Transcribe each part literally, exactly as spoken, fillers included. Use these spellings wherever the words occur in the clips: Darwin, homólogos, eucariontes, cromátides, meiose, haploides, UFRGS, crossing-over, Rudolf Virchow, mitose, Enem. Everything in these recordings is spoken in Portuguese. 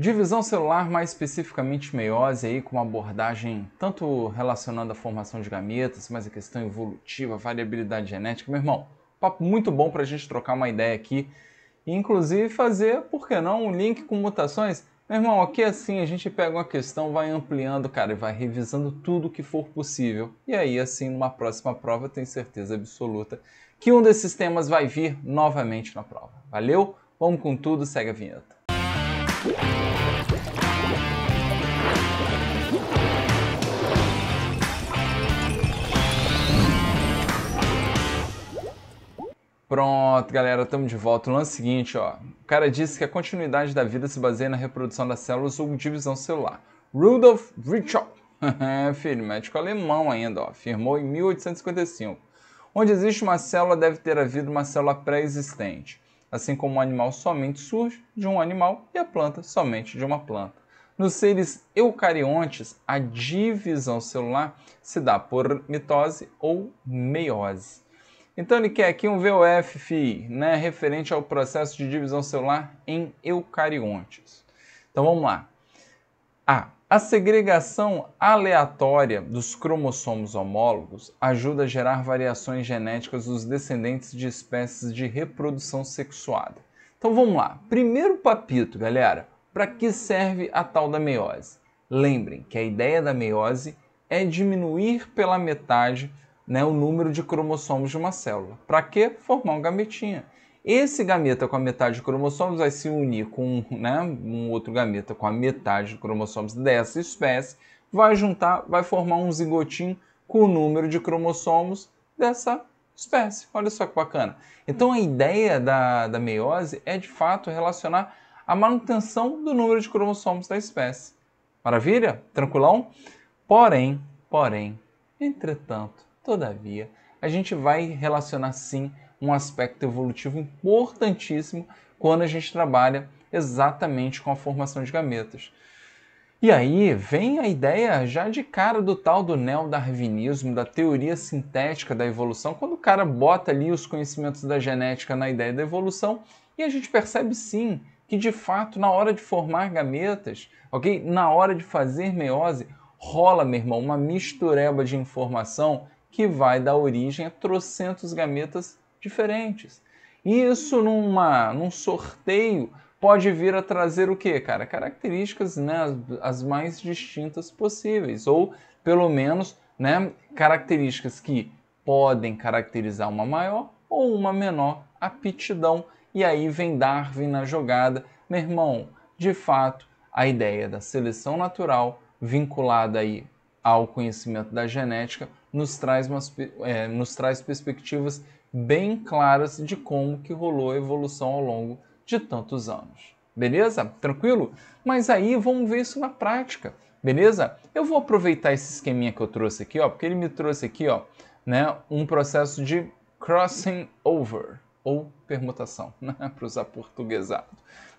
Divisão celular, mais especificamente meiose, aí, com uma abordagem tanto relacionando a formação de gametas, mas a questão evolutiva, variabilidade genética. Meu irmão, papo muito bom para a gente trocar uma ideia aqui. E, inclusive, fazer, por que não, um link com mutações. Meu irmão, aqui assim a gente pega uma questão, vai ampliando, cara, e vai revisando tudo que for possível. E aí, assim, numa próxima prova, eu tenho certeza absoluta que um desses temas vai vir novamente na prova. Valeu? Vamos com tudo, segue a vinheta. Pronto, galera, estamos de volta. O lance seguinte, ó. O cara disse que a continuidade da vida se baseia na reprodução das células ou divisão celular. Rudolf Virchow, filho, médico alemão ainda, ó, afirmou em mil oitocentos e cinquenta e cinco. Onde existe uma célula, deve ter havido uma célula pré-existente. Assim como um animal somente surge de um animal e a planta somente de uma planta. Nos seres eucariontes, a divisão celular se dá por mitose ou meiose. Então ele quer aqui um V O F, fi, né, referente ao processo de divisão celular em eucariontes. Então vamos lá. A. A segregação aleatória dos cromossomos homólogos ajuda a gerar variações genéticas dos descendentes de espécies de reprodução sexuada. Então vamos lá. Primeiro papito, galera. Para que serve a tal da meiose? Lembrem que a ideia da meiose é diminuir pela metade, né, o número de cromossomos de uma célula. Para quê? Formar um gametinha. Esse gameta com a metade de cromossomos vai se unir com, né, um outro gameta com a metade de cromossomos dessa espécie, vai juntar, vai formar um zigotinho com o número de cromossomos dessa espécie. Olha só que bacana. Então a ideia da, da meiose é de fato relacionar a manutenção do número de cromossomos da espécie. Maravilha? Tranquilão? Porém, porém, entretanto, todavia, a gente vai relacionar sim um aspecto evolutivo importantíssimo quando a gente trabalha exatamente com a formação de gametas. E aí vem a ideia já de cara do tal do neodarwinismo, da teoria sintética da evolução, quando o cara bota ali os conhecimentos da genética na ideia da evolução, e a gente percebe sim que de fato na hora de formar gametas, ok? Na hora de fazer meiose, rola, meu irmão, uma mistureba de informação que vai dar origem a trocentos gametas diferentes. E isso numa, num sorteio pode vir a trazer o quê, cara? Características, né, as mais distintas possíveis, ou pelo menos, né, características que podem caracterizar uma maior ou uma menor aptidão. E aí vem Darwin na jogada. Meu irmão, de fato, a ideia da seleção natural vinculada aí ao conhecimento da genética nos traz, umas, é, nos traz perspectivas bem claras de como que rolou a evolução ao longo de tantos anos. Beleza? Tranquilo? Mas aí vamos ver isso na prática, beleza? Eu vou aproveitar esse esqueminha que eu trouxe aqui, ó, porque ele me trouxe aqui, ó, né, um processo de crossing over, ou permutação, né, para usar portuguesado.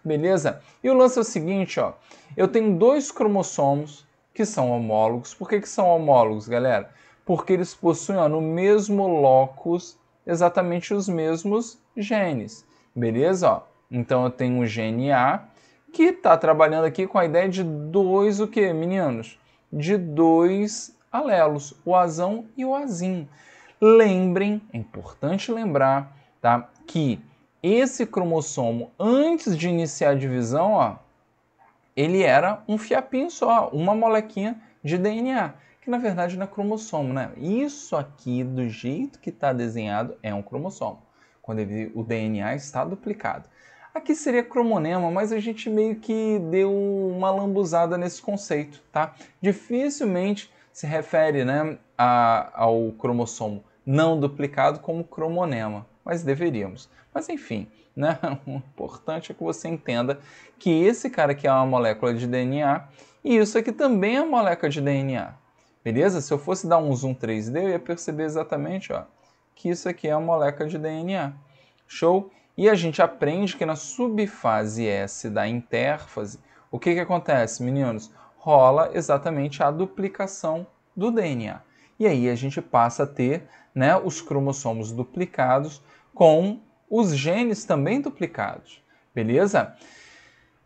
Beleza? E o lance é o seguinte, ó, eu tenho dois cromossomos que são homólogos. Por que que são homólogos, galera? Porque eles possuem, ó, no mesmo locus exatamente os mesmos genes, beleza? Ó, então eu tenho um gene A que está trabalhando aqui com a ideia de dois o que, meninos? De dois alelos, o azão e o azinho. Lembrem, é importante lembrar, tá, que esse cromossomo, antes de iniciar a divisão, ó, ele era um fiapinho só, uma molequinha de D N A. Que na verdade não é cromossomo, né? Isso aqui, do jeito que está desenhado, é um cromossomo, quando ele, o D N A está duplicado. Aqui seria cromonema, mas a gente meio que deu uma lambuzada nesse conceito, tá? Dificilmente se refere, né, a, ao cromossomo não duplicado como cromonema, mas deveríamos. Mas enfim, né? O importante é que você entenda que esse cara aqui é uma molécula de D N A e isso aqui também é uma molécula de D N A. Beleza? Se eu fosse dar um zoom três D, eu ia perceber exatamente, ó, que isso aqui é uma molécula de D N A. Show? E a gente aprende que na subfase S da intérfase, o que que acontece, meninos? Rola exatamente a duplicação do D N A. E aí a gente passa a ter, né, os cromossomos duplicados com os genes também duplicados. Beleza?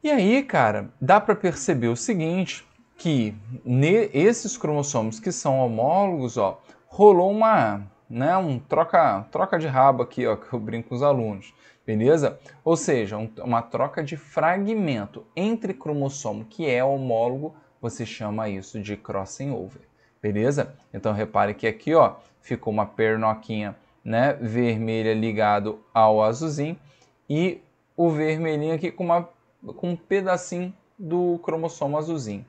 E aí, cara, dá para perceber o seguinte, que nesses cromossomos que são homólogos, ó, rolou uma, né, um troca, troca de rabo aqui, ó, que eu brinco com os alunos, beleza? Ou seja, um, uma troca de fragmento entre cromossomo que é homólogo, você chama isso de crossing over, beleza? Então repare que aqui, ó, ficou uma pernoquinha, né, vermelha ligado ao azulzinho e o vermelhinho aqui com, uma, com um pedacinho do cromossomo azulzinho.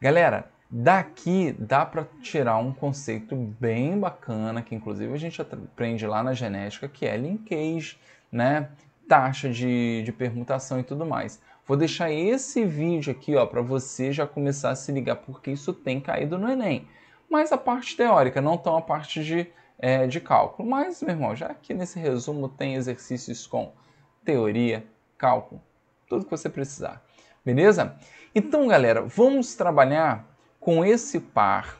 Galera, daqui dá para tirar um conceito bem bacana, que inclusive a gente aprende lá na genética, que é linkage, né? Taxa de, de permutação e tudo mais. Vou deixar esse vídeo aqui, ó, para você já começar a se ligar, porque isso tem caído no Enem. Mas a parte teórica, não tão a parte de, é, de cálculo. Mas, meu irmão, já que nesse resumo tem exercícios com teoria, cálculo, tudo que você precisar. Beleza? Então, galera, vamos trabalhar com esse par,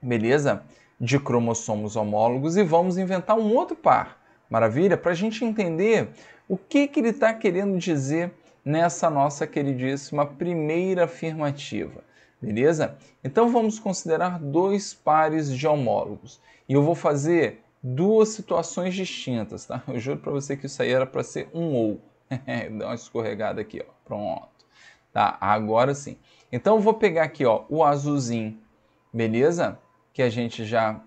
beleza? De cromossomos homólogos e vamos inventar um outro par. Maravilha? Para a gente entender o que, que ele está querendo dizer nessa nossa queridíssima primeira afirmativa. Beleza? Então, vamos considerar dois pares de homólogos. E eu vou fazer duas situações distintas, tá? Eu juro para você que isso aí era para ser um ou. Dá uma escorregada aqui, ó. Pronto. Tá, agora sim. Então eu vou pegar aqui, ó, o azulzinho, beleza? Que a gente já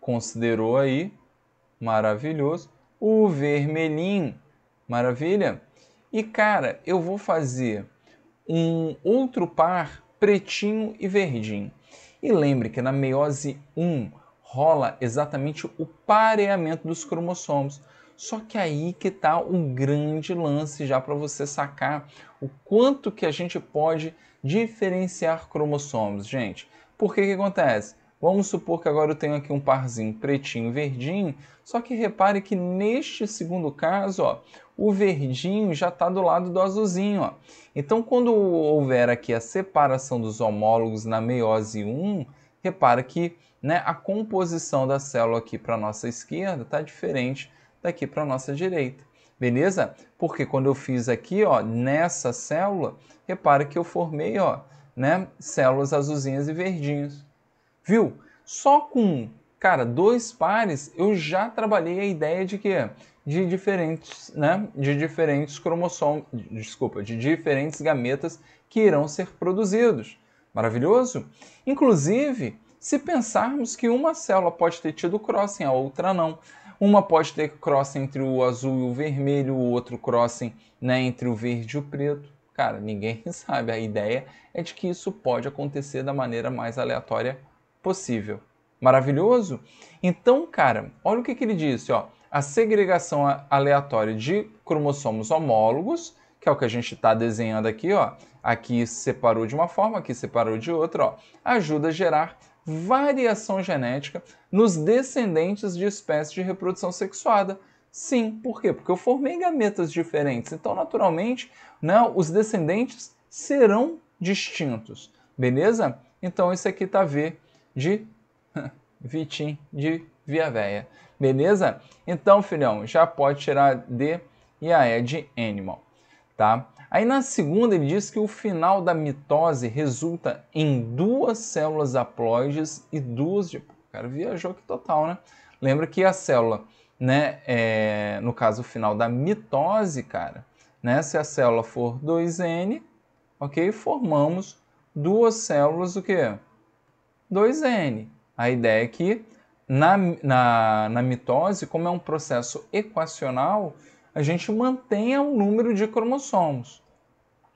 considerou aí, maravilhoso. O vermelhinho, maravilha? E, cara, eu vou fazer um outro par pretinho e verdinho. E lembre que na meiose um rola exatamente o pareamento dos cromossomos. Só que aí que está um grande lance já para você sacar o quanto que a gente pode diferenciar cromossomos, gente. Por que que acontece? Vamos supor que agora eu tenho aqui um parzinho pretinho e verdinho, só que repare que neste segundo caso, ó, o verdinho já está do lado do azulzinho, ó. Então, quando houver aqui a separação dos homólogos na meiose um, repara que, né, a composição da célula aqui para a nossa esquerda está diferente daqui para a nossa direita, beleza? Porque quando eu fiz aqui, ó, nessa célula, repara que eu formei, ó, né, células azulzinhas e verdinhas, viu? Só com, cara, dois pares, eu já trabalhei a ideia de que de diferentes, né, de diferentes cromossomos, desculpa, de diferentes gametas que irão ser produzidos. Maravilhoso? Inclusive, se pensarmos que uma célula pode ter tido crossing, a outra não. Uma pode ter crossing entre o azul e o vermelho, o outro crossing, né, entre o verde e o preto. Cara, ninguém sabe. A ideia é de que isso pode acontecer da maneira mais aleatória possível. Maravilhoso? Então, cara, olha o que, que ele disse. Ó. A segregação aleatória de cromossomos homólogos, que é o que a gente está desenhando aqui, ó. Aqui separou de uma forma, aqui separou de outra, ó, ajuda a gerar variação genética nos descendentes de espécies de reprodução sexuada. Sim, por quê? Porque eu formei gametas diferentes, então naturalmente, né, os descendentes serão distintos, beleza? Então isso aqui tá V de Vitim de Via Véia, beleza? Então, filhão, já pode tirar D e a E de animal, tá? Aí na segunda ele diz que o final da mitose resulta em duas células haploides e duas de... O cara viajou aqui total, né? Lembra que a célula, né, é... no caso o final da mitose, cara, né, se a célula for dois N, ok, formamos duas células o quê? dois N. A ideia é que na, na, na mitose, como é um processo equacional, a gente mantenha o número de cromossomos,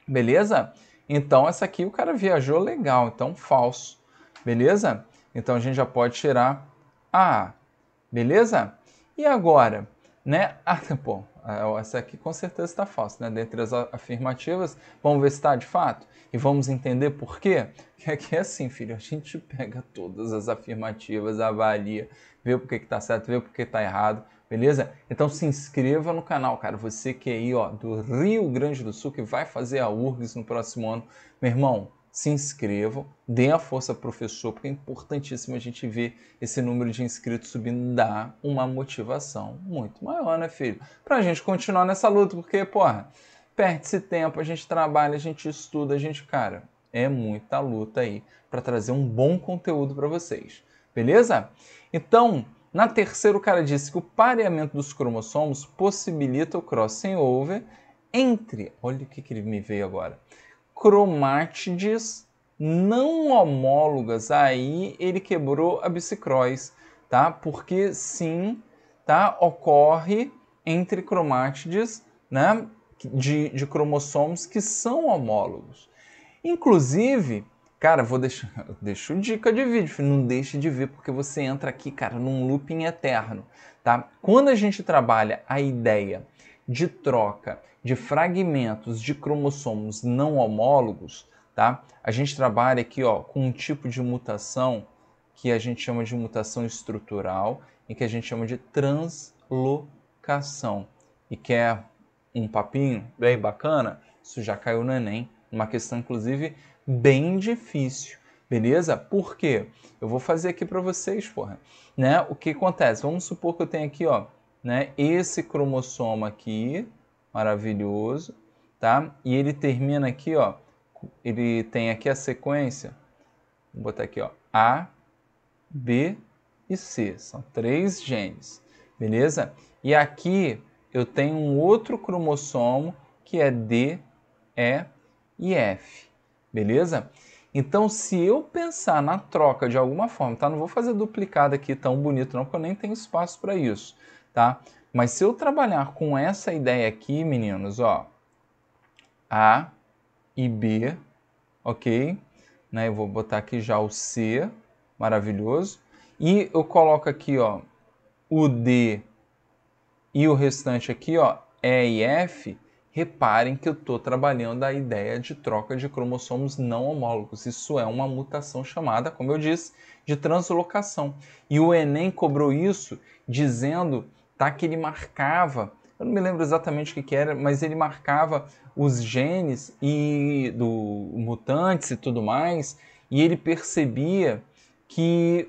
beleza? Então, essa aqui o cara viajou legal, então falso, beleza? Então, a gente já pode tirar A, beleza? E agora, né? Ah, pô, essa aqui com certeza está falsa, né? Dentre as afirmativas, vamos ver se está de fato? E vamos entender por quê? Porque aqui é assim, filho, a gente pega todas as afirmativas, avalia, vê porque que está certo, vê porque está errado. Beleza? Então se inscreva no canal, cara. Você que é aí, ó, do Rio Grande do Sul, que vai fazer a U F R G S no próximo ano. Meu irmão, se inscreva, dê a força ao professor, porque é importantíssimo a gente ver esse número de inscritos subindo, dá uma motivação muito maior, né, filho? Pra gente continuar nessa luta, porque, porra, perde-se tempo, a gente trabalha, a gente estuda, a gente, cara, é muita luta aí para trazer um bom conteúdo para vocês, beleza? Então, na terceira o cara disse que o pareamento dos cromossomos possibilita o crossing over entre, olha o que, que ele me veio agora, cromátides não homólogas. Aí ele quebrou a bicicross, tá? Porque sim, tá? Ocorre entre cromátides, né? De, de cromossomos que são homólogos. Inclusive, cara, vou deixar, deixo dica de vídeo, não deixe de ver porque você entra aqui, cara, num looping eterno, tá? Quando a gente trabalha a ideia de troca de fragmentos de cromossomos não homólogos, tá? A gente trabalha aqui, ó, com um tipo de mutação que a gente chama de mutação estrutural e que a gente chama de translocação. E que é um papinho bem bacana, isso já caiu no Enem, uma questão, inclusive, bem difícil, beleza? Por quê? Eu vou fazer aqui para vocês, porra, né? O que acontece? Vamos supor que eu tenho aqui, ó, né, esse cromossomo aqui, maravilhoso, tá? E ele termina aqui, ó, ele tem aqui a sequência, vou botar aqui, ó, A, B e C, são três genes, beleza? E aqui eu tenho um outro cromossomo que é D, E e F, beleza? Então, se eu pensar na troca de alguma forma, tá? Não vou fazer duplicado aqui tão bonito não, porque eu nem tenho espaço para isso, tá? Mas se eu trabalhar com essa ideia aqui, meninos, ó, A e B, ok? Né? Eu vou botar aqui já o C, maravilhoso. E eu coloco aqui, ó, o D e o restante aqui, ó, E e F. Reparem que eu estou trabalhando a ideia de troca de cromossomos não homólogos. Isso é uma mutação chamada, como eu disse, de translocação. E o Enem cobrou isso dizendo, tá, que ele marcava, eu não me lembro exatamente o que, que era, mas ele marcava os genes e do mutantes e tudo mais, e ele percebia que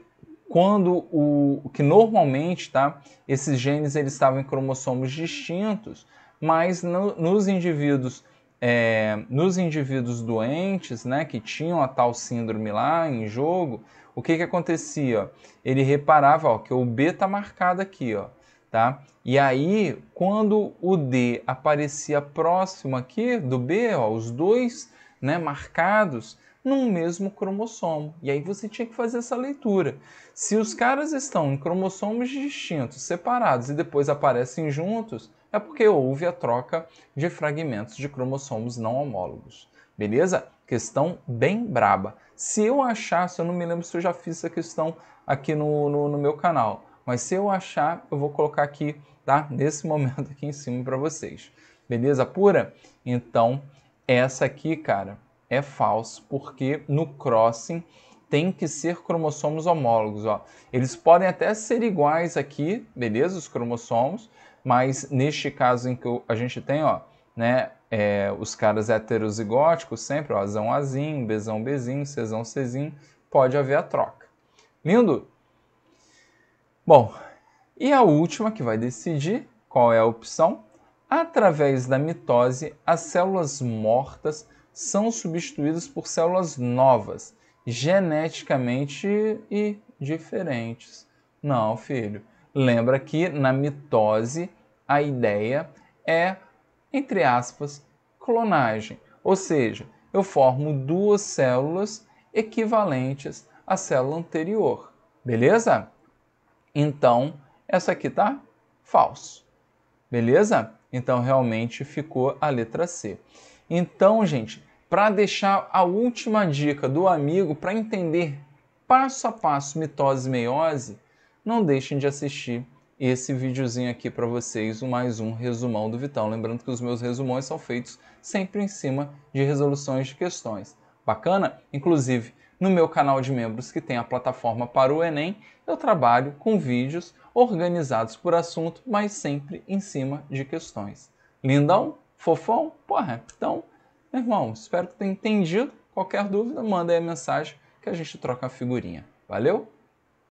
quando o que normalmente, tá, esses genes eles estavam em cromossomos distintos, mas no, nos indivíduos é, nos indivíduos doentes, né, que tinham a tal síndrome lá em jogo, o que que acontecia? Ele reparava, ó, que o B tá marcado aqui, ó, tá? E aí, quando o D aparecia próximo aqui do B, ó, os dois, né, marcados num mesmo cromossomo. E aí você tinha que fazer essa leitura. Se os caras estão em cromossomos distintos, separados, e depois aparecem juntos, é porque houve a troca de fragmentos de cromossomos não homólogos. Beleza? Questão bem braba. Se eu achasse, eu não me lembro se eu já fiz essa questão aqui no, no, no meu canal, mas se eu achar, eu vou colocar aqui, tá? Nesse momento aqui em cima para vocês. Beleza pura? Então, essa aqui, cara, é falso, porque no crossing tem que ser cromossomos homólogos, ó. Eles podem até ser iguais aqui, beleza? Os cromossomos, mas neste caso em que a gente tem, ó, né, é, os caras heterozigóticos sempre, ó, Azão Azinho, Bezão Bezinho, Cezão Cezinho, pode haver a troca. Lindo? Bom, e a última que vai decidir qual é a opção? Através da mitose, as células mortas são substituídas por células novas, geneticamente e diferentes. Não, filho. Lembra que na mitose a ideia é, entre aspas, clonagem. Ou seja, eu formo duas células equivalentes à célula anterior. Beleza? Então, essa aqui tá falso. Beleza? Então, realmente ficou a letra C. Então, gente, para deixar a última dica do amigo, para entender passo a passo mitose e meiose, não deixem de assistir esse videozinho aqui para vocês, o mais um resumão do Vitão. Lembrando que os meus resumões são feitos sempre em cima de resoluções de questões. Bacana? Inclusive, no meu canal de membros que tem a plataforma para o Enem, eu trabalho com vídeos organizados por assunto, mas sempre em cima de questões. Lindão? Fofão? Porra, então, meu irmão, espero que tenha entendido. Qualquer dúvida, manda aí a mensagem que a gente troca a figurinha. Valeu?